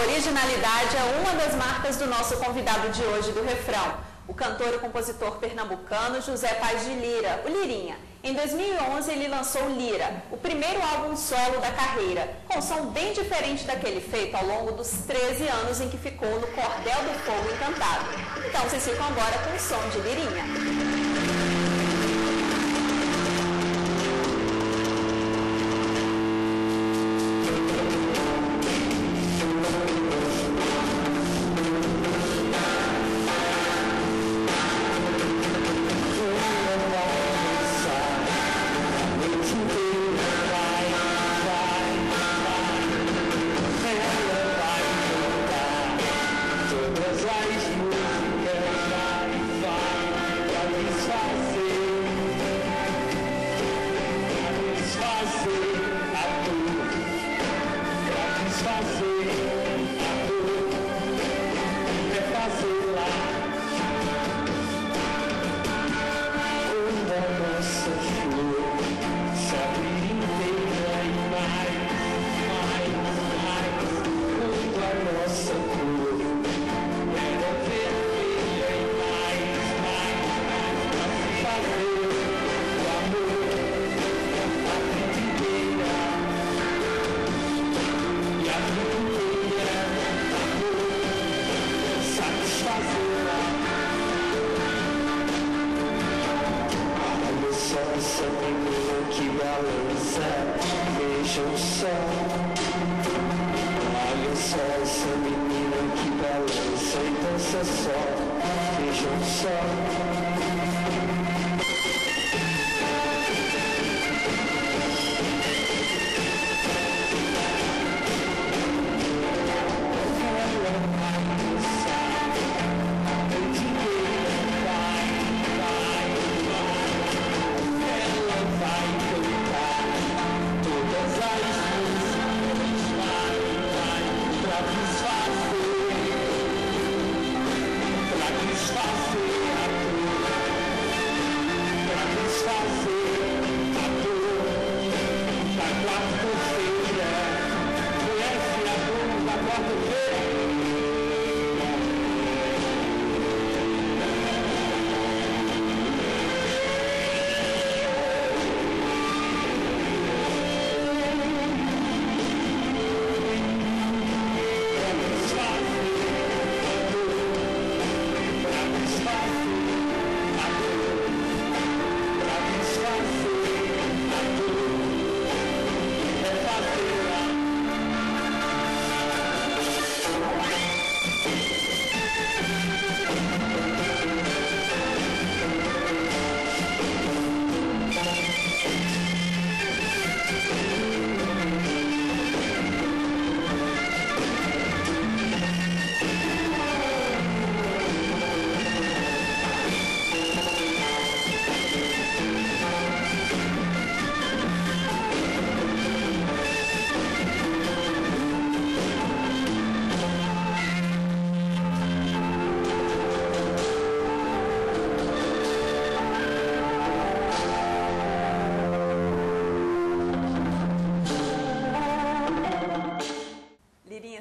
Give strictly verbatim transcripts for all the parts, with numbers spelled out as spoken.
A originalidade é uma das marcas do nosso convidado de hoje do refrão, o cantor e compositor pernambucano José Paes de Lira, o Lirinha. Em dois mil e onze ele lançou Lira, o primeiro álbum solo da carreira, com um som bem diferente daquele feito ao longo dos treze anos em que ficou no Cordel do Fogo Encantado. Então vocês ficam agora com o som de Lirinha.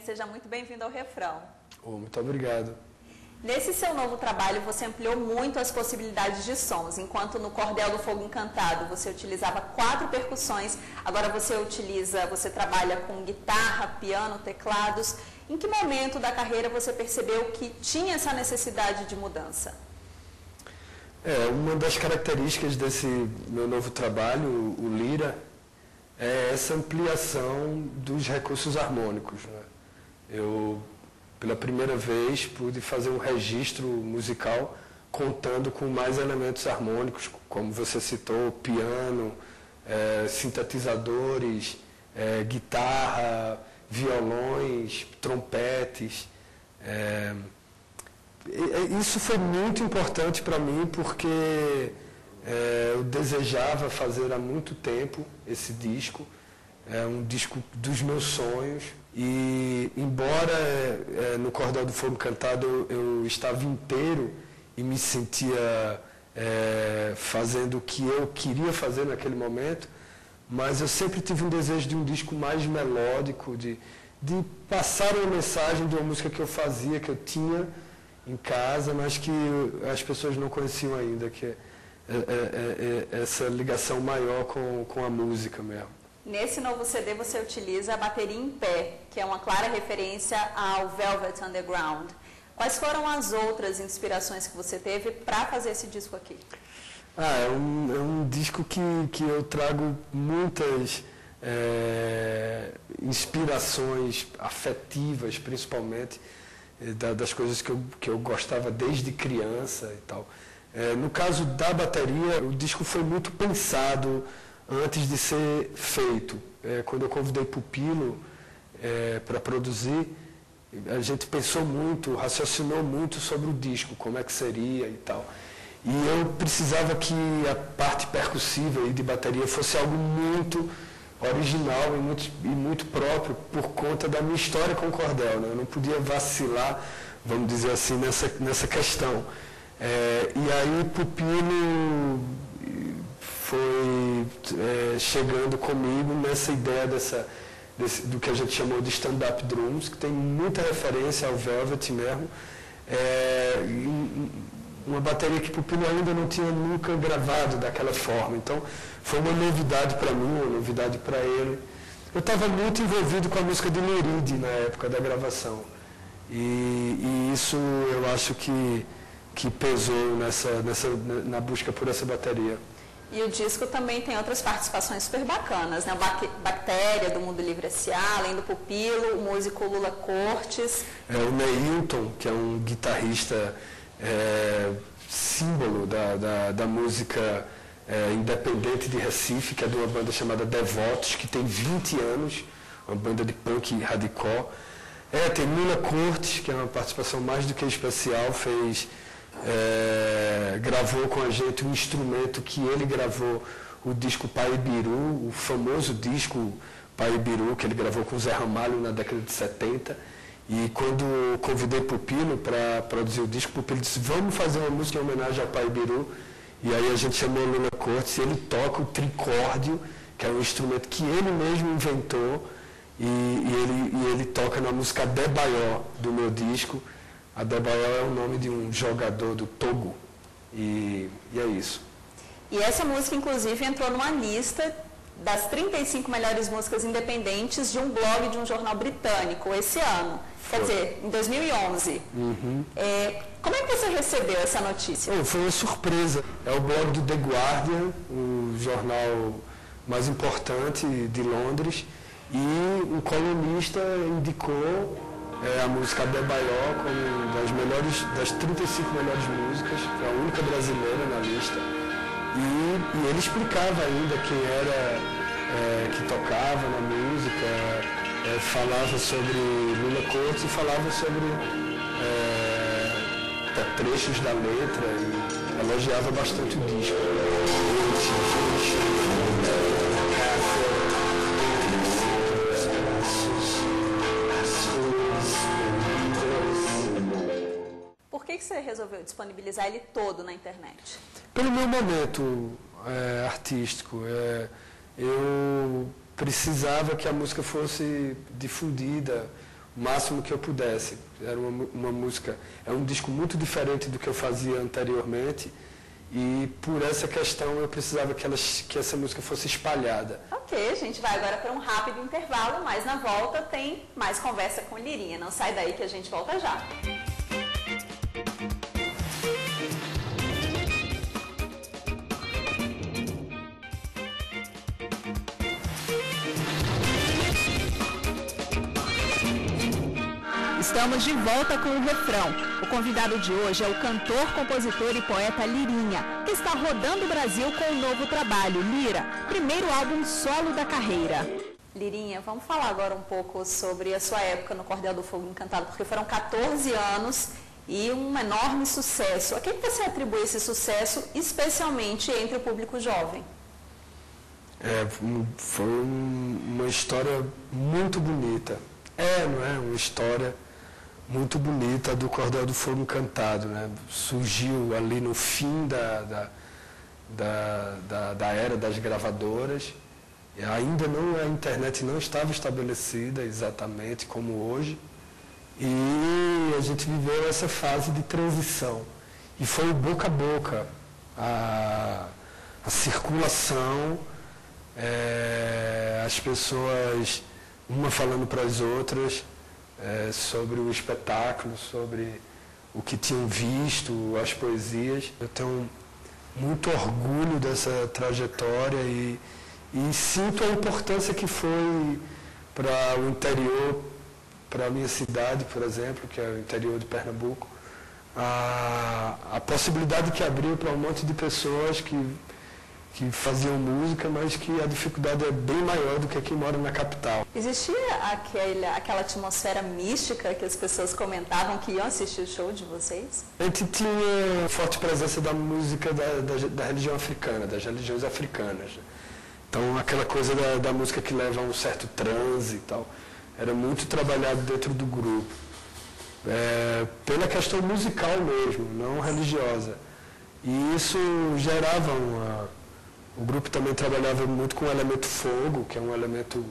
Seja muito bem-vindo ao refrão. Oh, muito obrigado. Nesse seu novo trabalho, você ampliou muito as possibilidades de sons. Enquanto no Cordel do Fogo Encantado você utilizava quatro percussões, agora você utiliza, você trabalha com guitarra, piano, teclados. Em que momento da carreira você percebeu que tinha essa necessidade de mudança? É, uma das características desse meu novo trabalho, o Lira, é essa ampliação dos recursos harmônicos, né? Eu, pela primeira vez, pude fazer um registro musical contando com mais elementos harmônicos, como você citou, piano, é, sintetizadores, é, guitarra, violões, trompetes. É, isso foi muito importante para mim porque é, eu desejava fazer há muito tempo esse disco, é um disco dos meus sonhos. E, embora é, no Cordel do Fogo Encantado eu, eu estava inteiro e me sentia é, fazendo o que eu queria fazer naquele momento, mas eu sempre tive um desejo de um disco mais melódico, de, de passar uma mensagem de uma música que eu fazia, que eu tinha em casa, mas que as pessoas não conheciam ainda, que é, é, é, é essa ligação maior com, com a música mesmo. Nesse novo C D você utiliza a bateria em pé, que é uma clara referência ao Velvet Underground. Quais foram as outras inspirações que você teve para fazer esse disco aqui? Ah, é um, é um disco que, que eu trago muitas é, inspirações afetivas, principalmente, da, das coisas que eu, que eu gostava desde criança e tal. É, no caso da bateria, o disco foi muito pensado antes de ser feito. É, quando eu convidei Pupilo é, para produzir, a gente pensou muito, raciocinou muito sobre o disco, como é que seria e tal. E eu precisava que a parte percussiva e de bateria fosse algo muito original e muito, e muito próprio por conta da minha história com o cordel, né? Eu não podia vacilar, vamos dizer assim, nessa, nessa questão. É, e aí Pupilo foi é, chegando comigo nessa ideia dessa... Desse, do que a gente chamou de stand-up drums, que tem muita referência ao Velvet mesmo. É, uma bateria que Pupilo ainda não tinha nunca gravado daquela forma. Então, foi uma novidade para mim, uma novidade para ele. Eu estava muito envolvido com a música de Neride na época da gravação. E, e isso eu acho que, que pesou nessa, nessa, na busca por essa bateria. E o disco também tem outras participações super bacanas, né? Bactéria, do Mundo Livre S A, além do Pupilo, o músico Lula Côrtes. É, o Neilton, que é um guitarrista é, símbolo da, da, da música é, independente de Recife, que é de uma banda chamada Devotos, que tem vinte anos, uma banda de punk radical. É, tem Lula Côrtes, que é uma participação mais do que especial, fez... É, gravou com a gente um instrumento que ele gravou, o disco Paêbirú, o famoso disco Paêbirú, que ele gravou com o Zé Ramalho na década de setenta. E quando convidei Pupilo para produzir o disco, Pupilo disse, vamos fazer uma música em homenagem ao Paêbirú. E aí a gente chamou o Helena Cortes e ele toca o tricórdio, que é um instrumento que ele mesmo inventou, e, e, ele, e ele toca na música Debayó do meu disco. A Debayó é o nome de um jogador do Togo, e, e é isso. E essa música, inclusive, entrou numa lista das trinta e cinco melhores músicas independentes de um blog de um jornal britânico, esse ano, foi. Quer dizer, em dois mil e onze. Uhum. É, como é que você recebeu essa notícia? Oh, foi uma surpresa. É o blog do The Guardian, o jornal mais importante de Londres, e um colunista indicou... É a música Debayó como das melhores, das trinta e cinco melhores músicas, foi a única brasileira na lista. E, e ele explicava ainda quem era, é, que tocava na música, é, falava sobre Lula Côrtes e falava sobre é, trechos da letra e elogiava bastante o disco. Por que, que você resolveu disponibilizar ele todo na internet? Pelo meu momento é, artístico, é, eu precisava que a música fosse difundida o máximo que eu pudesse. Era uma, uma música, é um disco muito diferente do que eu fazia anteriormente e por essa questão eu precisava que, ela, que essa música fosse espalhada. Ok, a gente vai agora para um rápido intervalo, mas na volta tem mais conversa com Lirinha. Não sai daí que a gente volta já. Estamos de volta com o refrão. O convidado de hoje é o cantor, compositor e poeta Lirinha, que está rodando o Brasil com um novo trabalho, Lira, primeiro álbum solo da carreira. Lirinha, vamos falar agora um pouco sobre a sua época no Cordel do Fogo Encantado, porque foram quatorze anos e um enorme sucesso. A que você atribui esse sucesso, especialmente entre o público jovem? É, foi uma história muito bonita. É, não é? Uma história... muito bonita do Cordel do Fogo Encantado, né? Surgiu ali no fim da, da, da, da, da era das gravadoras, Ainda não, a internet não estava estabelecida exatamente como hoje, e a gente viveu essa fase de transição. E foi o boca a boca, a, a circulação, é, as pessoas, uma falando para as outras, é, sobre o espetáculo, sobre o que tinham visto, as poesias. Eu tenho muito orgulho dessa trajetória e, e sinto a importância que foi para o interior, para a minha cidade, por exemplo, que é o interior de Pernambuco, a, a possibilidade que abriu para um monte de pessoas que, que faziam música, mas que a dificuldade é bem maior do que quem mora na capital. Existia aquele, aquela atmosfera mística que as pessoas comentavam que iam assistir o show de vocês? A gente tinha forte presença da música da, da, da religião africana, das religiões africanas. Então, aquela coisa da, da música que leva a um certo transe e tal, era muito trabalhado dentro do grupo, é, pela questão musical mesmo, não religiosa. E isso gerava uma... O grupo também trabalhava muito com o elemento fogo, que é um elemento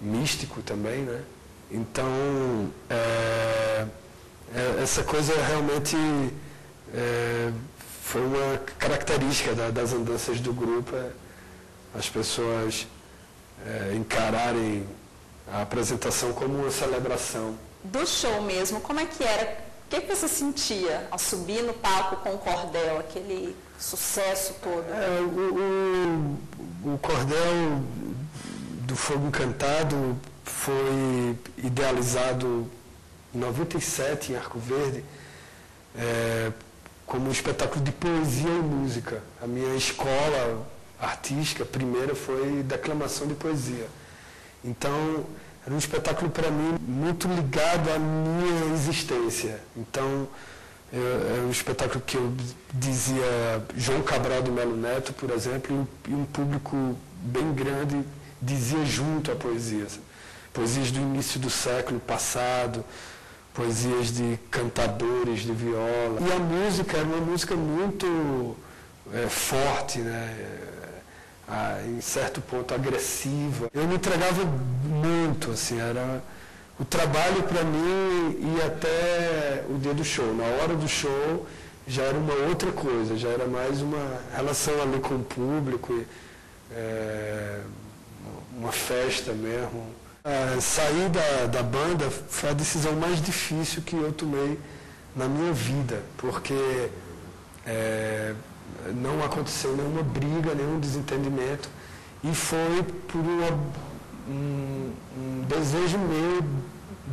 místico também, né? Então, é, é, essa coisa realmente é, foi uma característica da, das andanças do grupo, é, as pessoas é, encararem a apresentação como uma celebração. Do show mesmo, como é que era? O que você sentia ao subir no palco com o cordel, aquele sucesso todo? É, o, o, o Cordel do Fogo Encantado foi idealizado em noventa e sete, em Arco Verde, é, como um espetáculo de poesia e música. A minha escola artística primeira foi declamação de poesia. Então, era um espetáculo para mim muito ligado à minha existência. Então, é um espetáculo que eu dizia João Cabral do Melo Neto, por exemplo, e um público bem grande dizia junto a poesia. Poesias do início do século passado, poesias de cantadores de viola. E a música era uma música muito é, forte, né? Ah, em certo ponto agressiva. Eu me entregava muito, assim, era o trabalho para mim ia até o dia do show. Na hora do show já era uma outra coisa, já era mais uma relação ali com o público, é, uma festa mesmo. Ah, sair da, da banda foi a decisão mais difícil que eu tomei na minha vida, porque é, não aconteceu nenhuma briga, nenhum desentendimento, e foi por uma, um, um desejo meu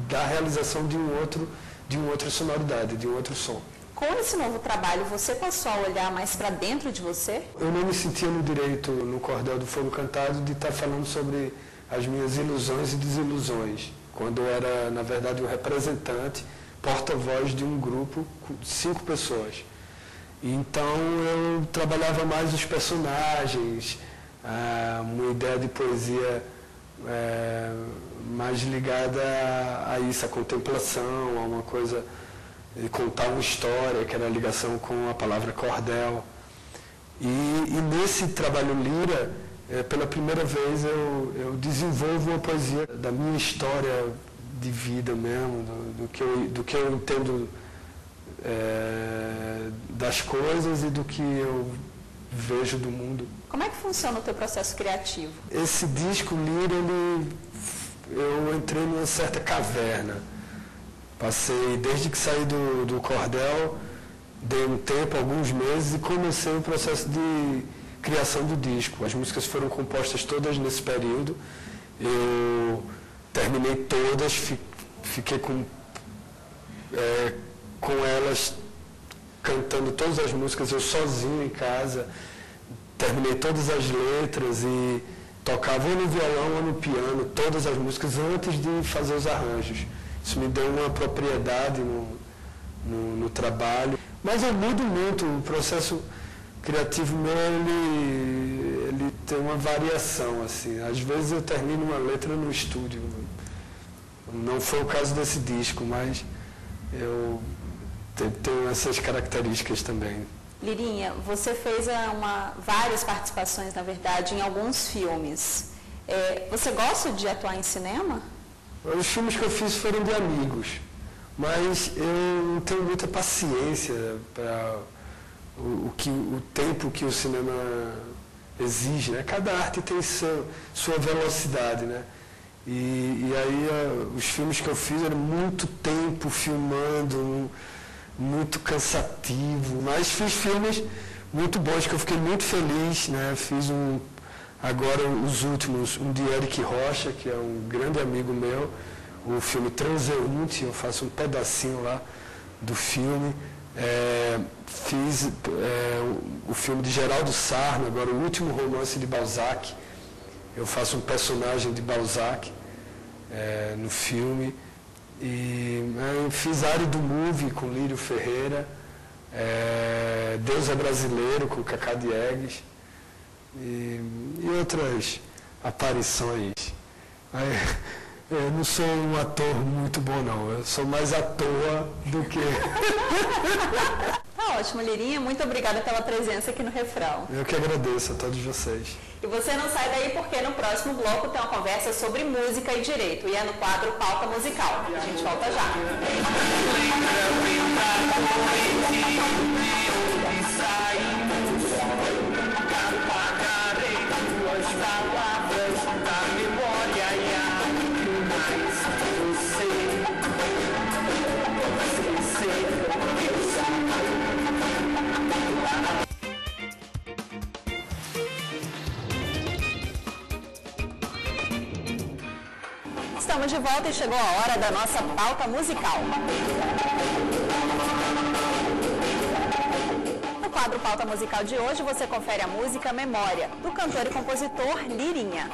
da realização de um outro, de uma outra sonoridade, de um outro som. Com esse novo trabalho, você passou a olhar mais para dentro de você? Eu não me sentia no direito, no Cordel do Fogo Cantado, de estar falando sobre as minhas ilusões e desilusões, quando eu era, na verdade, o representante, porta-voz de um grupo de cinco pessoas. Então, eu trabalhava mais os personagens, uma ideia de poesia mais ligada a isso, a contemplação, a uma coisa de contar uma história, que era a ligação com a palavra cordel. E, e nesse trabalho Lira, pela primeira vez, eu, eu desenvolvo uma poesia da minha história de vida mesmo, do, do, que, eu, do que eu entendo... É, das coisas e do que eu vejo do mundo. Como é que funciona o teu processo criativo? Esse disco, Lira, ele, eu entrei numa certa caverna. Passei, desde que saí do, do Cordel, dei um tempo, alguns meses, e comecei o processo de criação do disco. As músicas foram compostas todas nesse período. Eu terminei todas, fi, fiquei com... É, com elas, cantando todas as músicas, eu sozinho em casa, terminei todas as letras e tocava ou no violão ou no piano, todas as músicas, antes de fazer os arranjos. Isso me deu uma propriedade no, no, no trabalho. Mas eu mudo muito, o processo criativo meu, ele, ele tem uma variação, assim. Às vezes eu termino uma letra no estúdio, não foi o caso desse disco, mas eu... Tem essas características também. Lirinha, você fez uma, várias participações, na verdade, em alguns filmes. É, você gosta de atuar em cinema? Os filmes que eu fiz foram de amigos, mas eu não tenho muita paciência para o, o, o tempo que o cinema exige, né? Cada arte tem seu, sua velocidade, né? E, e aí os filmes que eu fiz eram muito tempo filmando, muito cansativo, mas fiz filmes muito bons, que eu fiquei muito feliz, né? Fiz um, agora os últimos, um de Eric Rocha, que é um grande amigo meu, o filme Transeunte, eu faço um pedacinho lá do filme. É, fiz é, o, o filme de Geraldo Sarno, agora o último romance de Balzac, eu faço um personagem de Balzac é, no filme. E é, fiz Área do Movie com Lírio Ferreira, é, Deus é Brasileiro com Cacá Diegues e, e outras aparições. Aí, eu não sou um ator muito bom, não. Eu sou mais à toa do que... Tá ótimo, Lirinha. Muito obrigada pela presença aqui no Refrão. Eu que agradeço a todos vocês. E você não sai daí, porque no próximo bloco tem uma conversa sobre música e direito. E é no quadro Pauta Musical. A gente volta já. Estamos de volta e chegou a hora da nossa pauta musical. No quadro Pauta Musical de hoje, você confere a música Memória, do cantor e compositor Lirinha.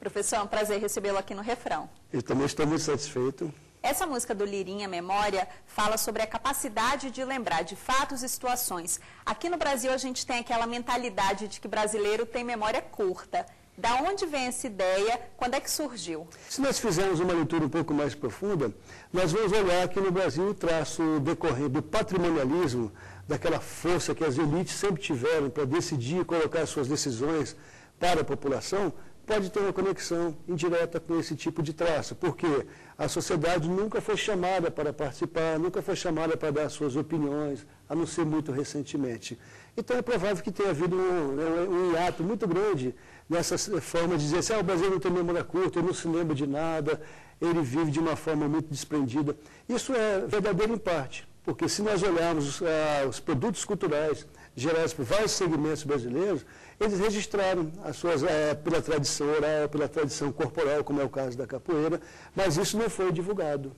Professor, é um prazer recebê-lo aqui no Refrão. Eu também estou muito satisfeito Essa música do Lirinha, Memória, fala sobre a capacidade de lembrar de fatos e situações. Aqui no Brasil a gente tem aquela mentalidade de que brasileiro tem memória curta. Da onde vem essa ideia? Quando é que surgiu? Se nós fizermos uma leitura um pouco mais profunda, nós vamos olhar aqui no Brasil o traço decorrente do patrimonialismo, daquela força que as elites sempre tiveram para decidir e colocar suas decisões para a população, pode ter uma conexão indireta com esse tipo de traço, porque a sociedade nunca foi chamada para participar, nunca foi chamada para dar suas opiniões, a não ser muito recentemente. Então é provável que tenha havido um, um hiato muito grande nessa forma de dizer assim, ah, o brasileiro não tem memória curta, ele não se lembra de nada, ele vive de uma forma muito desprendida. Isso é verdadeiro em parte, porque se nós olharmos uh, os produtos culturais gerados por vários segmentos brasileiros, eles registraram as suas, é, pela tradição oral, pela tradição corporal, como é o caso da capoeira, mas isso não foi divulgado.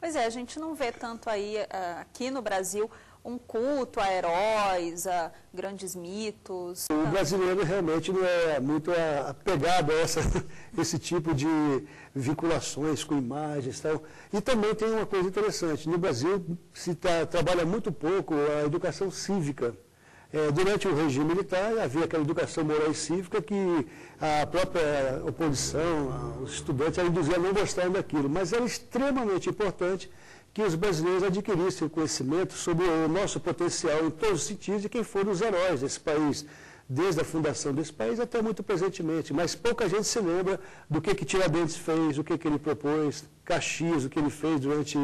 Pois é, a gente não vê tanto aí, aqui no Brasil, um culto a heróis, a grandes mitos. O brasileiro realmente não é muito apegado a essa, esse tipo de vinculações com imagens. Tal. E também tem uma coisa interessante, no Brasil se tá, trabalha muito pouco a educação cívica. É, durante o regime militar, havia aquela educação moral e cívica que a própria oposição, os estudantes, eram induzidos a não gostarem daquilo. Mas era extremamente importante que os brasileiros adquirissem conhecimento sobre o nosso potencial em todos os sentidos e quem foram os heróis desse país, desde a fundação desse país até muito presentemente. Mas pouca gente se lembra do que, que Tiradentes fez, o que, que ele propôs, Caxias, o que ele fez durante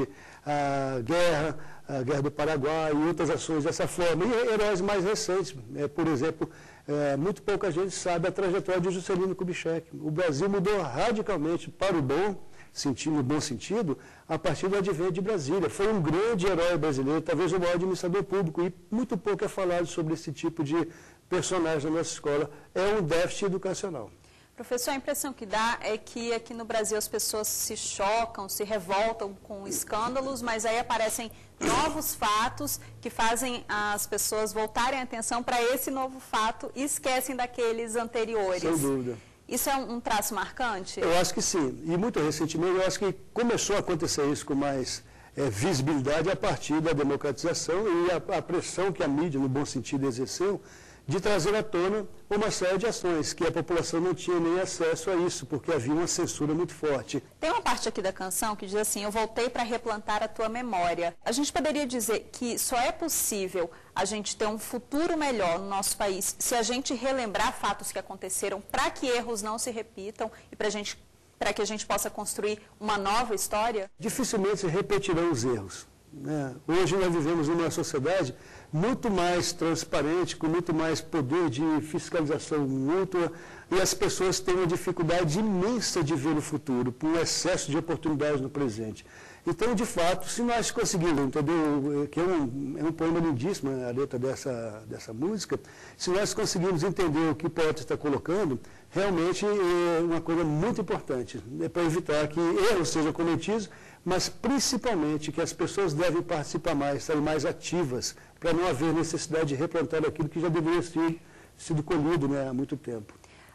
a guerra, a Guerra do Paraguai e outras ações dessa forma. E heróis mais recentes, é, por exemplo, é, muito pouca gente sabe a trajetória de Juscelino Kubitschek. O Brasil mudou radicalmente para o bom, sentido, no bom sentido, a partir do advento de Brasília. Foi um grande herói brasileiro, talvez o maior administrador público, e muito pouco é falado sobre esse tipo de personagem da nossa escola. É um déficit educacional. Professor, a impressão que dá é que aqui no Brasil as pessoas se chocam, se revoltam com escândalos, mas aí aparecem novos fatos que fazem as pessoas voltarem a atenção para esse novo fato e esquecem daqueles anteriores. Sem dúvida. Isso é um traço marcante? Eu acho que sim. E muito recentemente eu acho que começou a acontecer isso com mais é, visibilidade a partir da democratização e a, a pressão que a mídia, no bom sentido, exerceu de trazer à tona uma série de ações, que a população não tinha nem acesso a isso, porque havia uma censura muito forte. Tem uma parte aqui da canção que diz assim, eu voltei para replantar a tua memória. A gente poderia dizer que só é possível a gente ter um futuro melhor no nosso país se a gente relembrar fatos que aconteceram para que erros não se repitam e para a gente, para que a gente possa construir uma nova história? Dificilmente se repetirão os erros. Né? Hoje nós vivemos numa sociedade muito mais transparente, com muito mais poder de fiscalização mútua, e as pessoas têm uma dificuldade imensa de ver o futuro, por um excesso de oportunidades no presente. Então, de fato, se nós conseguirmos, entendeu, que é um, é um poema lindíssimo, a letra dessa, dessa música, se nós conseguirmos entender o que o poeta está colocando, realmente é uma coisa muito importante, né, para evitar que erros sejam cometidos, mas principalmente que as pessoas devem participar mais, serem mais ativas, para não haver necessidade de replantar aquilo que já deveria ter sido colhido, né, há muito tempo.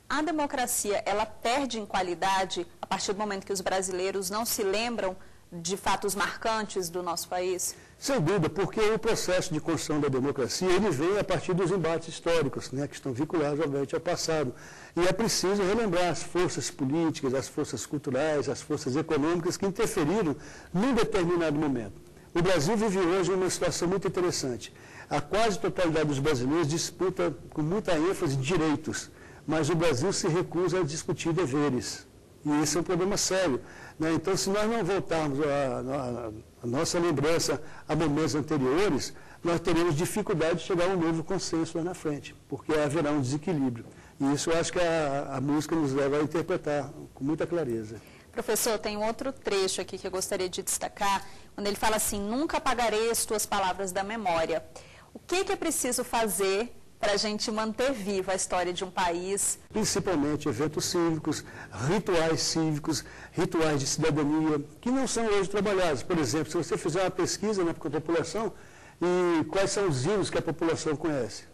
A democracia, ela perde em qualidade a partir do momento que os brasileiros não se lembram de fatos marcantes do nosso país? Sem dúvida, porque o processo de construção da democracia, ele vem a partir dos embates históricos, né, que estão vinculados, obviamente, ao passado. E é preciso relembrar as forças políticas, as forças culturais, as forças econômicas que interferiram num determinado momento. O Brasil vive hoje uma situação muito interessante. A quase totalidade dos brasileiros disputa com muita ênfase direitos, mas o Brasil se recusa a discutir deveres. E esse é um problema sério. Né? Então, se nós não voltarmos a, a, a nossa lembrança a momentos anteriores, nós teremos dificuldade de chegar a um novo consenso lá na frente, porque haverá um desequilíbrio. E isso eu acho que a, a música nos leva a interpretar com muita clareza. Professor, tem outro trecho aqui que eu gostaria de destacar, quando ele fala assim, nunca apagarei as tuas palavras da memória. O que, que é preciso fazer para a gente manter viva a história de um país? Principalmente eventos cívicos, rituais cívicos, rituais de cidadania, que não são hoje trabalhados. Por exemplo, se você fizer uma pesquisa, né, com a população, e quais são os hinos que a população conhece,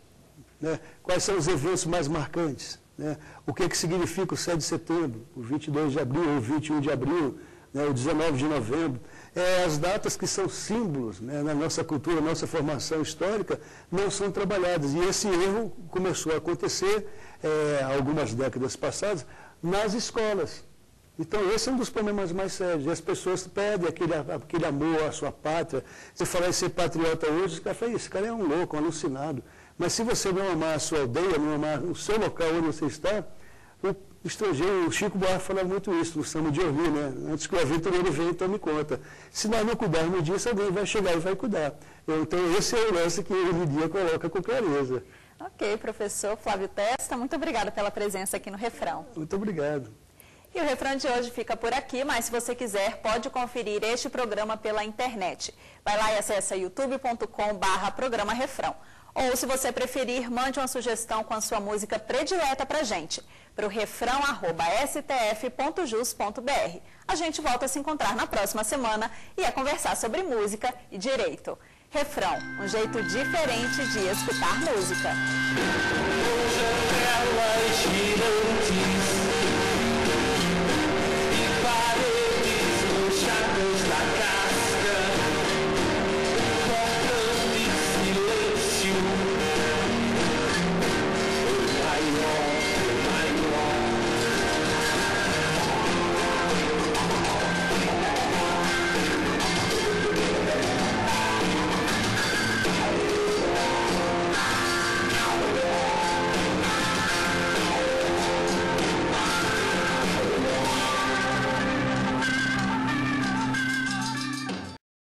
né? Quais são os eventos mais marcantes? Né? O que, que significa o sete de setembro, o vinte e dois de abril, o vinte e um de abril, né? O dezenove de novembro. é, as datas que são símbolos, né, na nossa cultura, na nossa formação histórica, não são trabalhadas. E esse erro começou a acontecer é, algumas décadas passadas nas escolas. Então, esse é um dos problemas mais sérios. E as pessoas perdem aquele, aquele amor à sua pátria. Você falar em ser patriota hoje, o cara fala, esse cara é um louco, um alucinado. Mas se você não amar a sua aldeia, não amar o seu local onde você está, o estrangeiro, o Chico Buarque falava muito isso, o samba de ouvir, né? Antes que o aventureiro venha, tome conta. Se nós não cuidarmos disso, alguém vai chegar e vai cuidar. Então, esse é o lance que o dia coloca com clareza. Ok, professor Flávio Testa, muito obrigada pela presença aqui no Refrão. Muito obrigado. E o Refrão de hoje fica por aqui, mas se você quiser, pode conferir este programa pela internet. Vai lá e acessa youtube ponto com barra programa refrão. Ou, se você preferir, mande uma sugestão com a sua música predileta para a gente, para o refrão arroba s t f ponto jus ponto b r. A gente volta a se encontrar na próxima semana e a conversar sobre música e direito. Refrão, um jeito diferente de escutar música.